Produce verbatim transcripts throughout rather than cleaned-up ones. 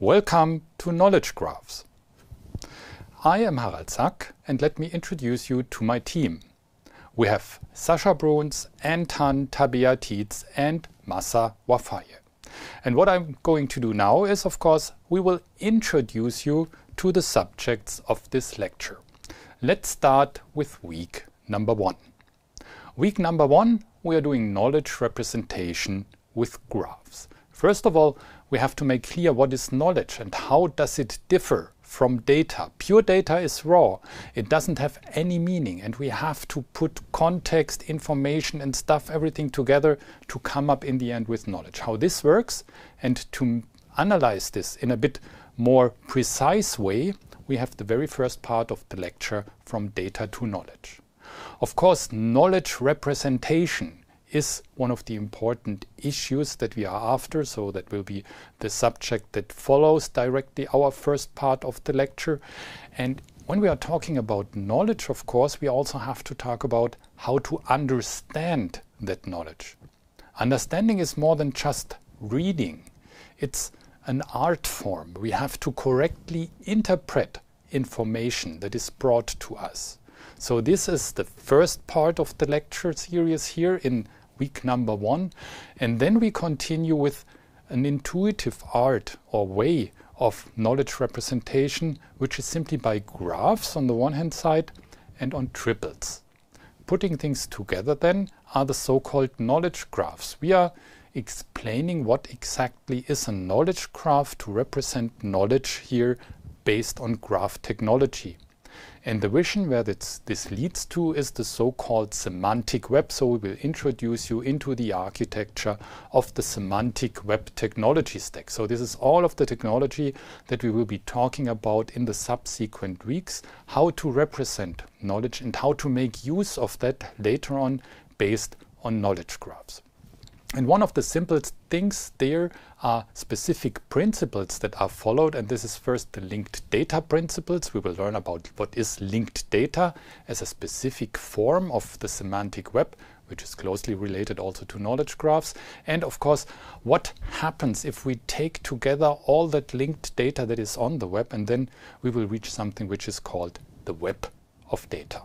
Welcome to Knowledge Graphs. I am Harald Sack and let me introduce you to my team. We have Sascha Bruns, Ann Tan, Tabea Tietz and Mahsa Vafaie. And what I'm going to do now is, of course, we will introduce you to the subjects of this lecture. Let's start with week number one. Week number one, we are doing knowledge representation with graphs. First of all, we have to make clear what is knowledge and how does it differ from data. Pure data is raw. It doesn't have any meaning, and we have to put context, information and stuff, everything together to come up in the end with knowledge. How this works, and to analyze this in a bit more precise way, we have the very first part of the lecture, from data to knowledge. Of course, knowledge representation is one of the important issues that we are after, so that will be the subject that follows directly our first part of the lecture. And when we are talking about knowledge, of course, we also have to talk about how to understand that knowledge. Understanding is more than just reading. It's an art form. We have to correctly interpret information that is brought to us. So this is the first part of the lecture series here in week number one, and then we continue with an intuitive art or way of knowledge representation, which is simply by graphs on the one hand side and on triples. Putting things together then are the so-called knowledge graphs. We are explaining what exactly is a knowledge graph to represent knowledge here based on graph technology. And the vision where this, this leads to is the so-called Semantic Web. So we will introduce you into the architecture of the Semantic Web technology stack. So this is all of the technology that we will be talking about in the subsequent weeks, how to represent knowledge and how to make use of that later on based on knowledge graphs. And one of the simplest things there are specific principles that are followed, and this is first the linked data principles. We will learn about what is linked data as a specific form of the semantic web, which is closely related also to knowledge graphs. And of course, what happens if we take together all that linked data that is on the web, and then we will reach something which is called the web of data.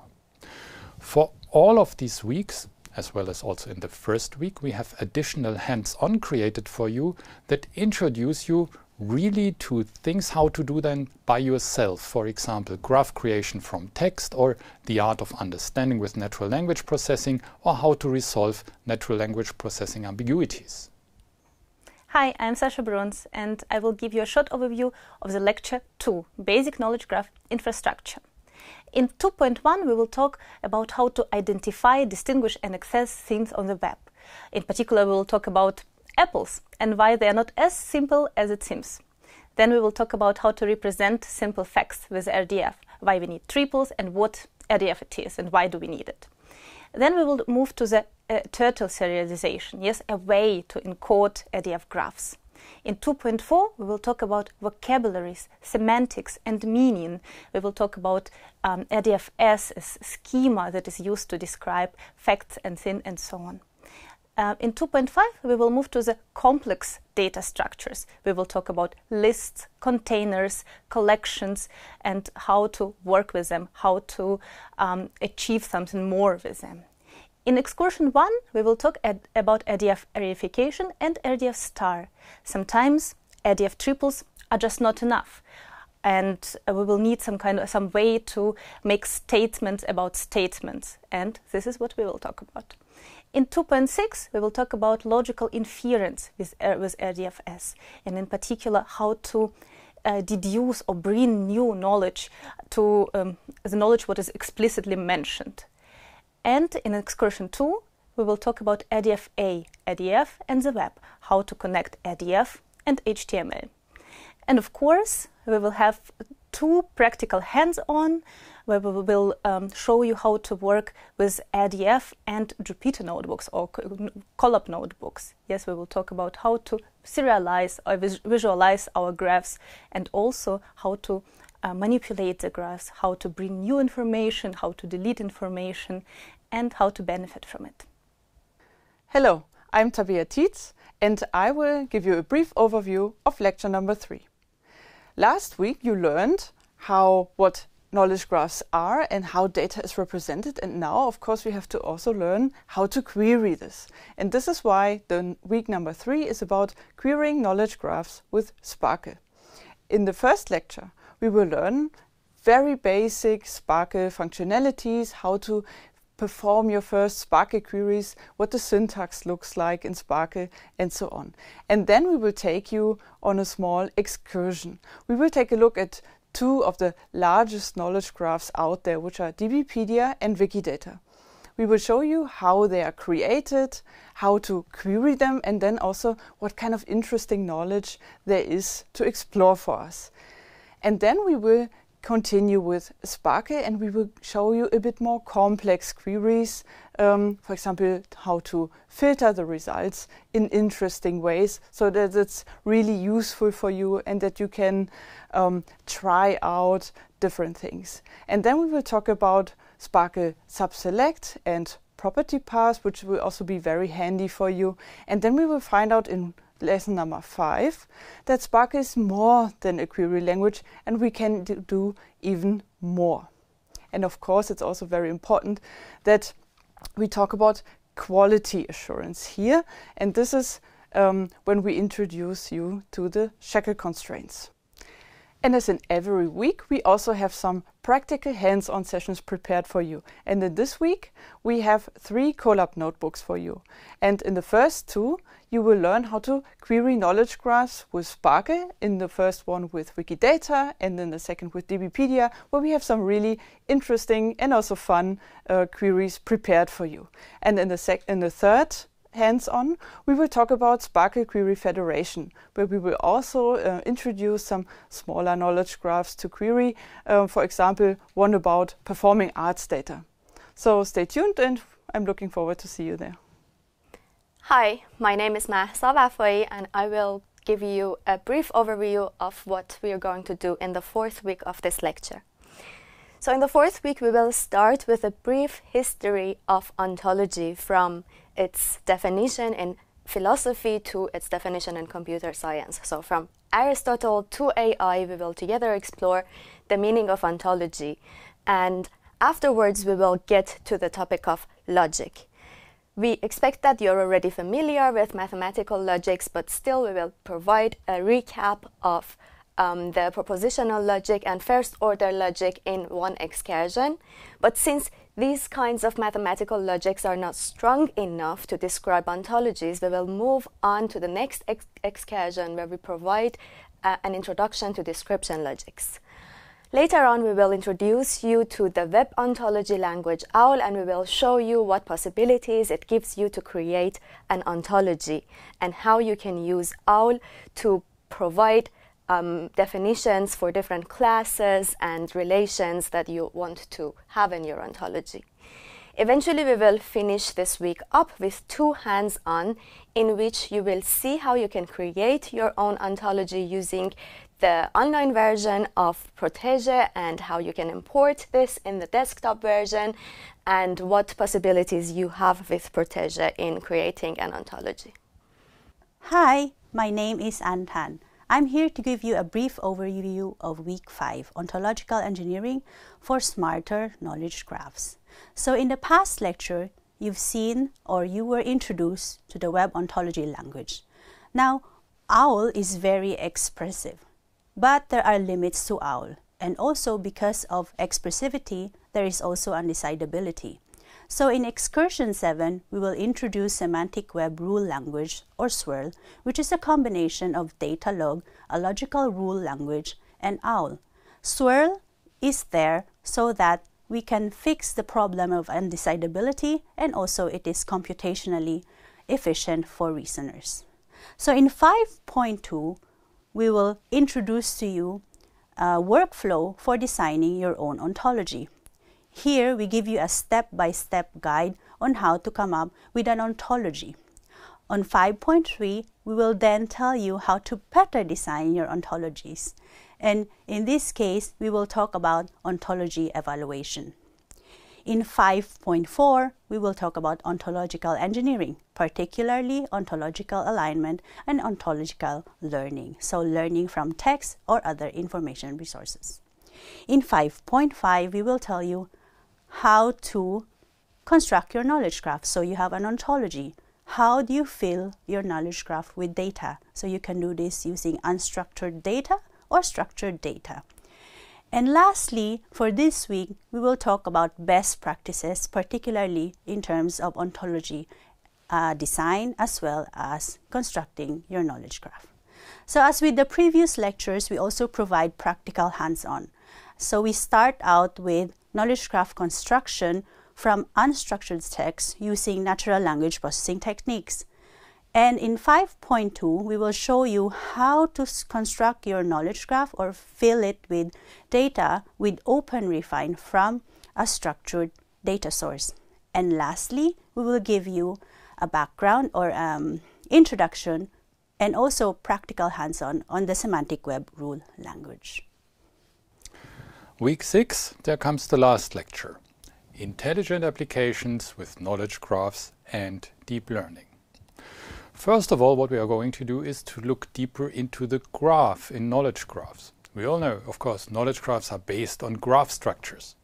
For all of these weeks, as well as also in the first week, we have additional hands-on created for you that introduce you really to things how to do them by yourself. For example, graph creation from text, or the art of understanding with natural language processing, or how to resolve natural language processing ambiguities. Hi, I'm Sascha Bruns, and I will give you a short overview of the lecture two, Basic Knowledge Graph Infrastructure. In two point one, we will talk about how to identify, distinguish and access things on the web. In particular, we will talk about apples and why they are not as simple as it seems. Then we will talk about how to represent simple facts with R D F, why we need triples and what R D F it is and why do we need it. Then we will move to the uh, turtle serialization, yes, a way to encode R D F graphs. In two point four, we will talk about vocabularies, semantics and meaning. We will talk about um, R D F S as schema that is used to describe facts and things and so on. Uh, in two point five, we will move to the complex data structures. We will talk about lists, containers, collections and how to work with them, how to um, achieve something more with them. In excursion one, we will talk about R D F reification and R D F star. Sometimes R D F triples are just not enough, and we will need some kind of some way to make statements about statements, and this is what we will talk about. In two point six, we will talk about logical inference with, uh, with R D F S, and in particular how to Uh, deduce or bring new knowledge to um, the knowledge what is explicitly mentioned. And in excursion two, we will talk about R D F A, R D F and the web, how to connect R D F and H T M L. And of course, we will have two practical hands-on where we will um, show you how to work with R D F and Jupyter notebooks or Colab notebooks. Yes, we will talk about how to serialize or visualize our graphs and also how to uh, manipulate the graphs, how to bring new information, how to delete information and how to benefit from it. Hello, I'm Tabea Tietz and I will give you a brief overview of lecture number three. Last week you learned how what knowledge graphs are and how data is represented, and now of course we have to also learn how to query this. And this is why the week number three is about querying knowledge graphs with SPARQL. In the first lecture we will learn very basic SPARQL functionalities, how to perform your first SPARQL queries, what the syntax looks like in SPARQL, and so on. And then we will take you on a small excursion. We will take a look at two of the largest knowledge graphs out there, which are DBpedia and Wikidata. We will show you how they are created, how to query them, and then also what kind of interesting knowledge there is to explore for us. And then we will continue with SPARQL, and we will show you a bit more complex queries, um, for example, how to filter the results in interesting ways so that it's really useful for you and that you can um, try out different things. And then we will talk about SPARQL subselect and property paths, which will also be very handy for you. And then we will find out in lesson number five, that SPARQL is more than a query language and we can do even more. And of course, it's also very important that we talk about quality assurance here. And this is um, when we introduce you to the shackle constraints. And as in every week, we also have some practical hands-on sessions prepared for you. And in this week, we have three Colab notebooks for you. And in the first two, you will learn how to query knowledge graphs with SPARQL, in the first one with Wikidata, and in the second with DBpedia, where we have some really interesting and also fun uh, queries prepared for you. And in the, sec in the third hands-on, we will talk about SPARQL Query Federation, where we will also uh, introduce some smaller knowledge graphs to query, uh, for example, one about performing arts data. So stay tuned, and I'm looking forward to see you there. Hi, my name is Mahsa Vafaie, and I will give you a brief overview of what we are going to do in the fourth week of this lecture. So in the fourth week, we will start with a brief history of ontology from its definition in philosophy to its definition in computer science. So from Aristotle to A I, we will together explore the meaning of ontology. And afterwards, we will get to the topic of logic. We expect that you're already familiar with mathematical logics, but still we will provide a recap of Um, the propositional logic and first-order logic in one excursion. But since these kinds of mathematical logics are not strong enough to describe ontologies, we will move on to the next ex excursion where we provide uh, an introduction to description logics. Later on, we will introduce you to the web ontology language O W L, and we will show you what possibilities it gives you to create an ontology and how you can use O W L to provide Um, definitions for different classes and relations that you want to have in your ontology. Eventually, we will finish this week up with two hands-on in which you will see how you can create your own ontology using the online version of Protege and how you can import this in the desktop version and what possibilities you have with Protege in creating an ontology. Hi, my name is Ann Tan. I'm here to give you a brief overview of Week five, Ontological Engineering for Smarter Knowledge Graphs. So in the past lecture, you've seen or you were introduced to the web ontology language. Now, O W L is very expressive, but there are limits to O W L. And also because of expressivity, there is also undecidability. So in Excursion seven, we will introduce Semantic Web Rule Language, or S W R L, which is a combination of data log, a logical rule language, and O W L. S W R L is there so that we can fix the problem of undecidability, and also it is computationally efficient for reasoners. So in five point two, we will introduce to you a workflow for designing your own ontology. Here, we give you a step-by-step guide on how to come up with an ontology. On five point three, we will then tell you how to better design your ontologies. And in this case, we will talk about ontology evaluation. In five point four, we will talk about ontological engineering, particularly ontological alignment and ontological learning, so learning from text or other information resources. In five point five, we will tell you how to construct your knowledge graph, so you have an ontology. How do you fill your knowledge graph with data? So you can do this using unstructured data or structured data. And lastly, for this week, we will talk about best practices, particularly in terms of ontology uh, design as well as constructing your knowledge graph. So as with the previous lectures, we also provide practical hands-on. So we start out with knowledge graph construction from unstructured text using natural language processing techniques. And in five point two, we will show you how to construct your knowledge graph or fill it with data with OpenRefine from a structured data source. And lastly, we will give you a background or um, introduction and also practical hands-on on the Semantic Web rule language. Week six, there comes the last lecture. Intelligent applications with knowledge graphs and deep learning. First of all, what we are going to do is to look deeper into the graph in knowledge graphs. We all know, of course, knowledge graphs are based on graph structures.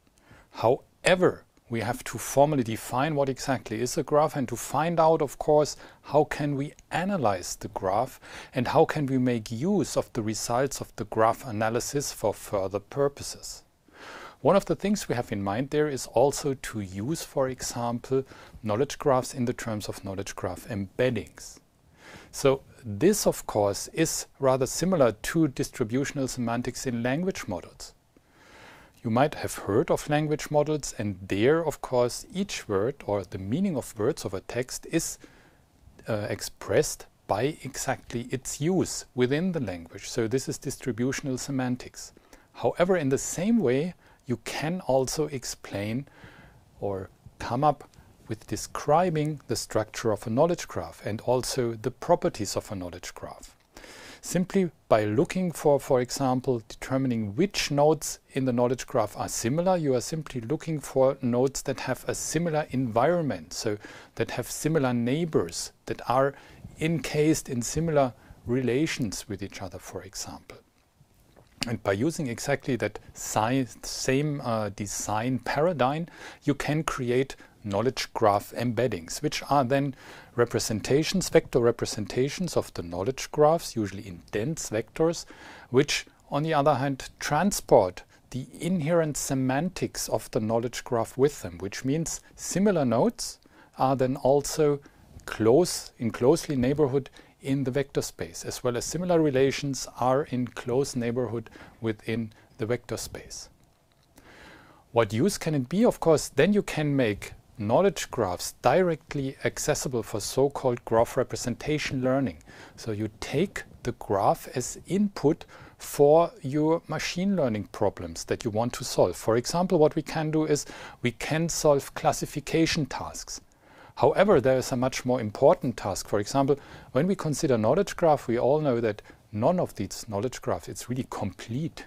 However, we have to formally define what exactly is a graph, and to find out, of course, how can we analyze the graph and how can we make use of the results of the graph analysis for further purposes. One of the things we have in mind there is also to use, for example, knowledge graphs in the terms of knowledge graph embeddings. So this, of course, is rather similar to distributional semantics in language models. You might have heard of language models, and there, of course, each word or the meaning of words of a text is uh, expressed by exactly its use within the language. So this is distributional semantics. However, in the same way, you can also explain or come up with describing the structure of a knowledge graph and also the properties of a knowledge graph. Simply by looking for, for example, determining which nodes in the knowledge graph are similar, you are simply looking for nodes that have a similar environment, so that have similar neighbors, that are encased in similar relations with each other, for example. And by using exactly that si same uh, design paradigm, you can create knowledge graph embeddings, which are then representations, vector representations of the knowledge graphs, usually in dense vectors, which on the other hand transport the inherent semantics of the knowledge graph with them, which means similar nodes are then also close in closely neighborhood in the vector space, as well as similar relations are in close neighborhood within the vector space. What use can it be? Of course, then you can make knowledge graphs directly accessible for so-called graph representation learning. So you take the graph as input for your machine learning problems that you want to solve. For example, what we can do is we can solve classification tasks. However, there is a much more important task. For example, when we consider knowledge graph, we all know that none of these knowledge graphs is really complete.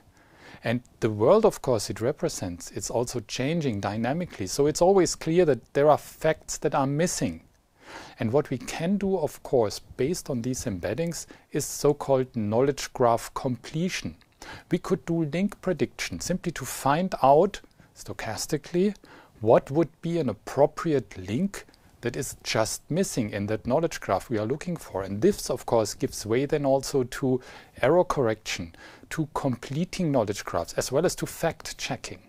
And the world, of course, it represents, it's also changing dynamically. So it's always clear that there are facts that are missing. And what we can do, of course, based on these embeddings, is so-called knowledge graph completion. We could do link prediction, simply to find out, stochastically, what would be an appropriate link that is just missing in that knowledge graph we are looking for. And this, of course, gives way then also to error correction, to completing knowledge graphs, as well as to fact-checking.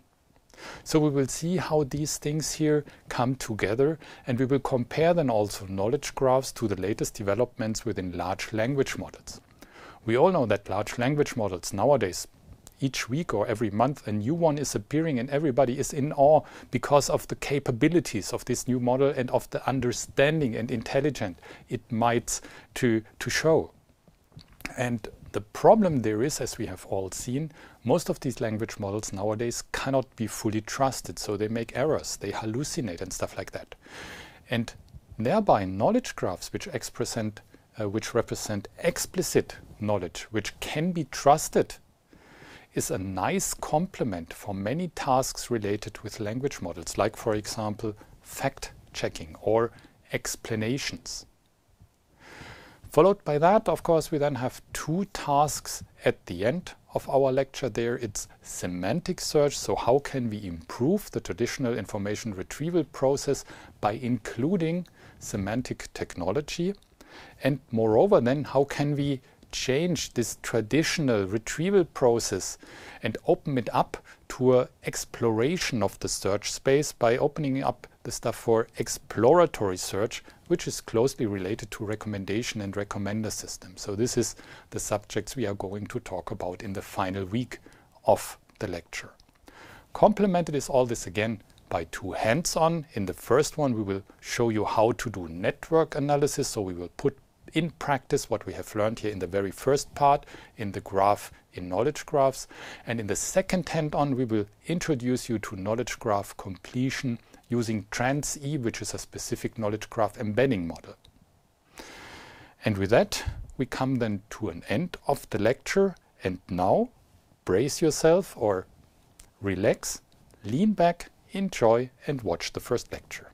So we will see how these things here come together, and we will compare then also knowledge graphs to the latest developments within large language models. We all know that large language models nowadays, each week or every month, a new one is appearing, and everybody is in awe because of the capabilities of this new model and of the understanding and intelligence it might to, to show. And the problem there is, as we have all seen, most of these language models nowadays cannot be fully trusted, so they make errors, they hallucinate and stuff like that. And thereby knowledge graphs, which represent, uh, which represent explicit knowledge, which can be trusted, is a nice complement for many tasks related with language models, like for example fact-checking or explanations. Followed by that, of course, we then have two tasks at the end of our lecture there. It's semantic search, so how can we improve the traditional information retrieval process by including semantic technology? And moreover then, how can we change this traditional retrieval process and open it up to an exploration of the search space by opening up the stuff for exploratory search, which is closely related to recommendation and recommender systems. So this is the subjects we are going to talk about in the final week of the lecture. Complemented is all this again by two hands-on. In the first one, we will show you how to do network analysis, so we will put in practice what we have learned here in the very first part in the graph in knowledge graphs. And in the second hand-on, we will introduce you to knowledge graph completion using TransE, which is a specific knowledge graph embedding model. And with that, we come then to an end of the lecture. And now, brace yourself or relax, lean back, enjoy and watch the first lecture.